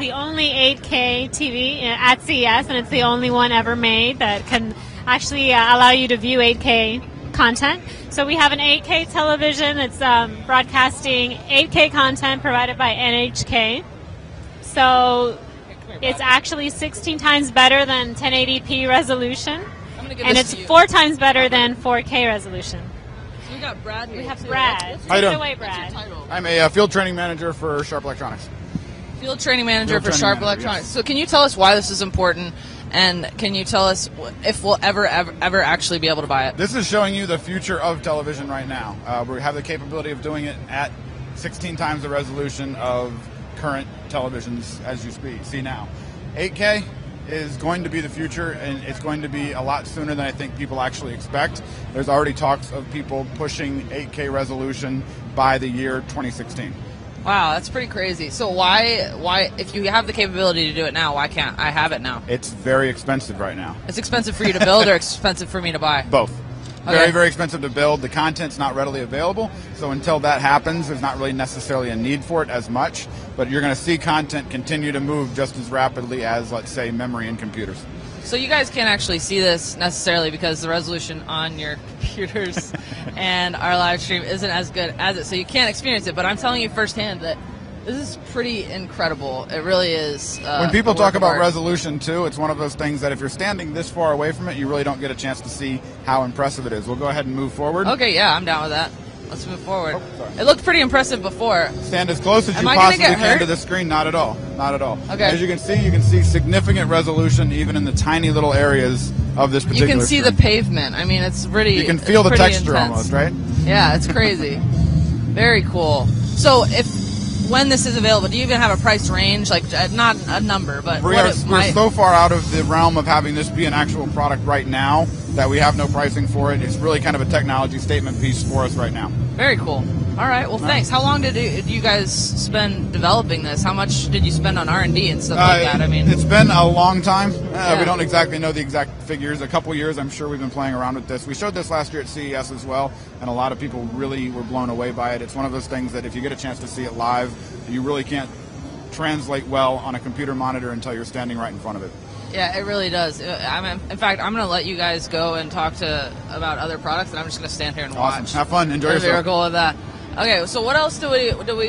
the only 8K TV at CES, and it's the only one ever made that can actually allow you to view 8K content. So we have an 8K television that's broadcasting 8K content provided by NHK. So it's actually 16 times better than 1080p resolution, and it's 4 times better than 4K resolution. So we got Brad. We have Brad. How you doing? What's your title? I'm a field training manager for Sharp Electronics. Field training manager for Sharp Electronics. Yes. So can you tell us why this is important, and can you tell us if we'll ever actually be able to buy it? This is showing you the future of television right now. We have the capability of doing it at 16 times the resolution of current televisions as you see now. 8K is going to be the future, and it's going to be a lot sooner than I think people actually expect. There's already talks of people pushing 8K resolution by the year 2016. Wow, that's pretty crazy. So why, if you have the capability to do it now, why can't I have it now? It's very expensive right now. It's expensive for you to build or expensive for me to buy? Both. Okay. Very, very expensive to build. The content's not readily available, so until that happens, there's not really necessarily a need for it as much, but you're going to see content continue to move just as rapidly as, let's say, memory in computers. So you guys can't actually see this necessarily because the resolution on your computers and our live stream isn't as good as it, so you can't experience it, but I'm telling you firsthand that this is pretty incredible. It really is. When people talk about resolution, too, it's one of those things that if you're standing this far away from it, you really don't get a chance to see how impressive it is. We'll go ahead and move forward. Okay, yeah, I'm down with that. Let's move forward. Oh, it looked pretty impressive before. Stand as close as you possibly can to the screen. Not at all. Not at all. Okay. As you can see significant resolution even in the tiny little areas of this particular screen. You can see the pavement. I mean, it's pretty. You can feel the texture almost, right? Yeah, it's crazy. Very cool. So when this is available, do you even have a price range? Like, not a number, but we're so far out of the realm of having this be an actual product right now that we have no pricing for it. It's really kind of a technology statement piece for us right now. Very cool. All right. Well, thanks. How long did you guys spend developing this? How much did you spend on R&D and stuff like that? I mean, it's been a long time. We don't exactly know the exact figures. A couple years, I'm sure we've been playing around with this. We showed this last year at CES as well, and a lot of people really were blown away by it. It's one of those things that if you get a chance to see it live, you really can't translate well on a computer monitor until you're standing right in front of it. Yeah, it really does. I mean, in fact, I'm going to let you guys go and talk about other products, and I'm just going to stand here and watch. Awesome. Have fun. Enjoy yourself. Miracle of that. Okay, so what else do we